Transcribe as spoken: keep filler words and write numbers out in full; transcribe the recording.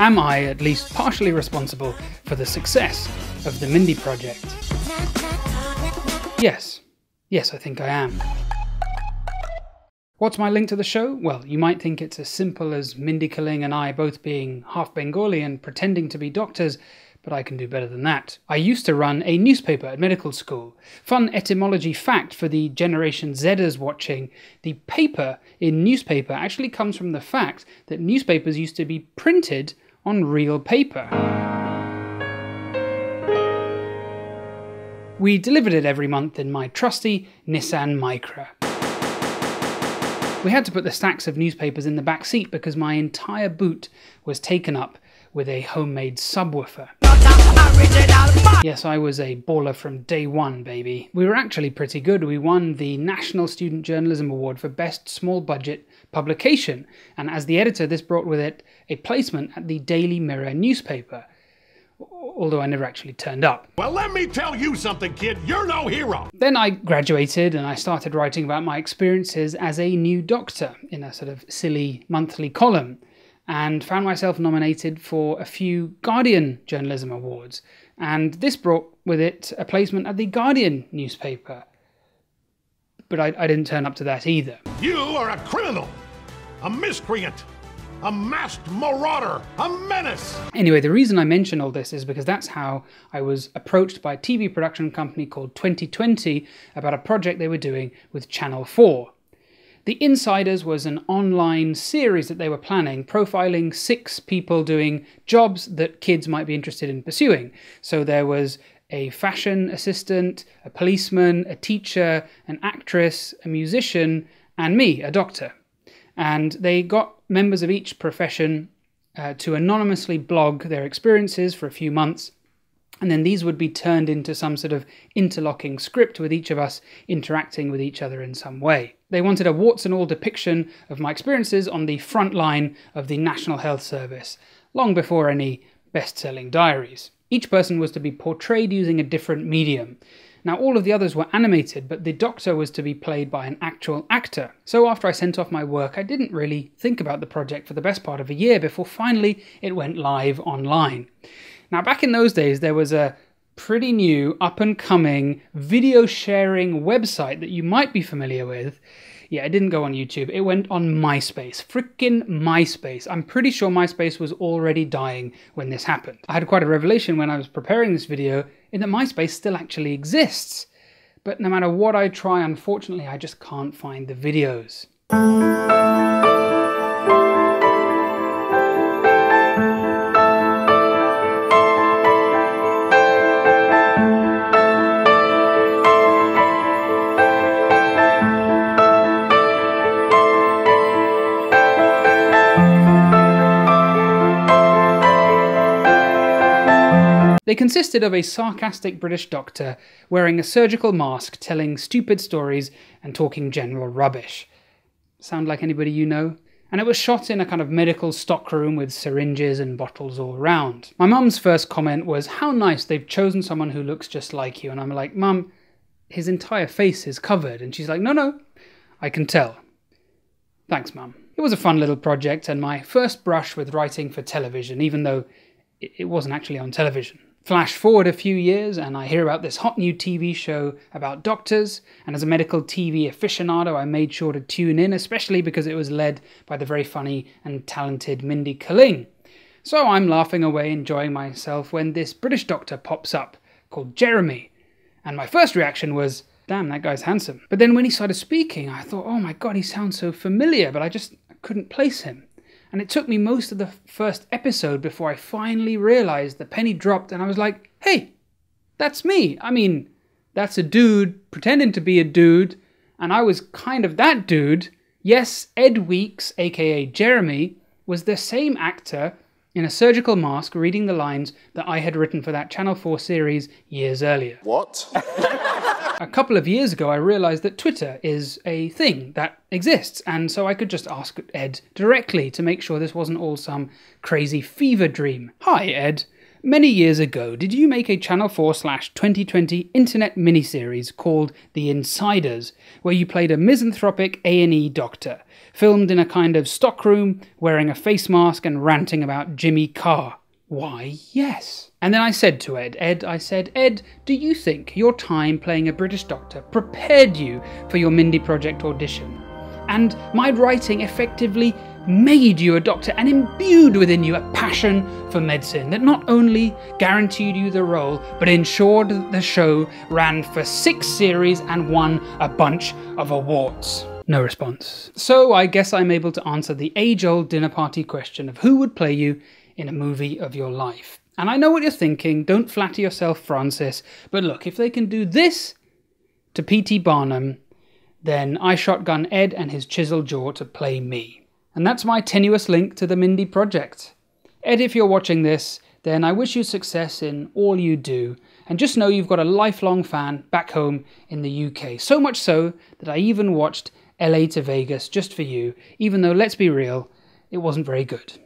am I at least partially responsible for the success of the Mindy Project? Yes. Yes, I think I am. What's my link to the show? Well, you might think it's as simple as Mindy Kaling and I both being half Bengali and pretending to be doctors, but I can do better than that. I used to run a newspaper at medical school. Fun etymology fact for the Generation Zers watching, the paper in newspaper actually comes from the fact that newspapers used to be printed on real paper. We delivered it every month in my trusty Nissan Micra. We had to put the stacks of newspapers in the back seat because my entire boot was taken up with a homemade subwoofer. Yes, I was a baller from day one, baby. We were actually pretty good. We won the National Student Journalism Award for Best Small Budget Publication, and as the editor, this brought with it a placement at the Daily Mirror newspaper. Although I never actually turned up. Well, let me tell you something, kid, you're no hero! Then I graduated and I started writing about my experiences as a new doctor in a sort of silly monthly column, and found myself nominated for a few Guardian Journalism Awards, and this brought with it a placement at the Guardian newspaper. But I, I didn't turn up to that either. You are a criminal, a miscreant, a masked marauder, a menace! Anyway, the reason I mention all this is because that's how I was approached by a T V production company called twenty twenty about a project they were doing with Channel four. The Insiders was an online series that they were planning, profiling six people doing jobs that kids might be interested in pursuing. So there was a fashion assistant, a policeman, a teacher, an actress, a musician, and me, a doctor. And they got members of each profession uh, to anonymously blog their experiences for a few months, and then these would be turned into some sort of interlocking script with each of us interacting with each other in some way. They wanted a warts and all depiction of my experiences on the front line of the National Health Service, long before any best-selling diaries. Each person was to be portrayed using a different medium. Now, all of the others were animated, but the doctor was to be played by an actual actor. So after I sent off my work, I didn't really think about the project for the best part of a year before finally it went live online. Now, back in those days, there was a pretty new, up-and-coming, video-sharing website that you might be familiar with. Yeah, it didn't go on YouTube. It went on MySpace. Frickin' MySpace. I'm pretty sure MySpace was already dying when this happened. I had quite a revelation when I was preparing this video in that MySpace still actually exists. But no matter what I try, unfortunately, I just can't find the videos. They consisted of a sarcastic British doctor wearing a surgical mask, telling stupid stories and talking general rubbish. Sound like anybody you know? And it was shot in a kind of medical stockroom with syringes and bottles all around. My mum's first comment was, how nice they've chosen someone who looks just like you. And I'm like, Mum, his entire face is covered. And she's like, no, no, I can tell. Thanks, Mum. It was a fun little project and my first brush with writing for television, even though it wasn't actually on television. Flash forward a few years and I hear about this hot new T V show about doctors, and as a medical T V aficionado I made sure to tune in, especially because it was led by the very funny and talented Mindy Kaling. So I'm laughing away, enjoying myself, when this British doctor pops up called Jeremy, and my first reaction was, damn, that guy's handsome. But then when he started speaking I thought, oh my god, he sounds so familiar, but I just couldn't place him. And it took me most of the first episode before I finally realised the penny dropped and I was like, hey, that's me. I mean, that's a dude pretending to be a dude, and I was kind of that dude. Yes, Ed Weeks, aka Jeremy, was the same actor in a surgical mask reading the lines that I had written for that Channel four series years earlier. What? A couple of years ago I realised that Twitter is a thing that exists, and so I could just ask Ed directly to make sure this wasn't all some crazy fever dream. Hi Ed, many years ago did you make a Channel four slash twenty twenty internet miniseries called The Insiders, where you played a misanthropic A and E doctor filmed in a kind of stockroom, wearing a face mask and ranting about Jimmy Carr. Why, yes. And then I said to Ed, Ed, I said, Ed, do you think your time playing a British doctor prepared you for your Mindy Project audition? And my writing effectively made you a doctor and imbued within you a passion for medicine that not only guaranteed you the role, but ensured that the show ran for six series and won a bunch of awards. No response. So I guess I'm able to answer the age-old dinner party question of who would play you in a movie of your life. And I know what you're thinking, don't flatter yourself, Francis, but look, if they can do this to P T Barnum, then I shotgun Ed and his chiseled jaw to play me. And that's my tenuous link to the Mindy Project. Ed, if you're watching this, then I wish you success in all you do, and just know you've got a lifelong fan back home in the U K. So much so that I even watched L A to Vegas just for you, even though, let's be real, it wasn't very good.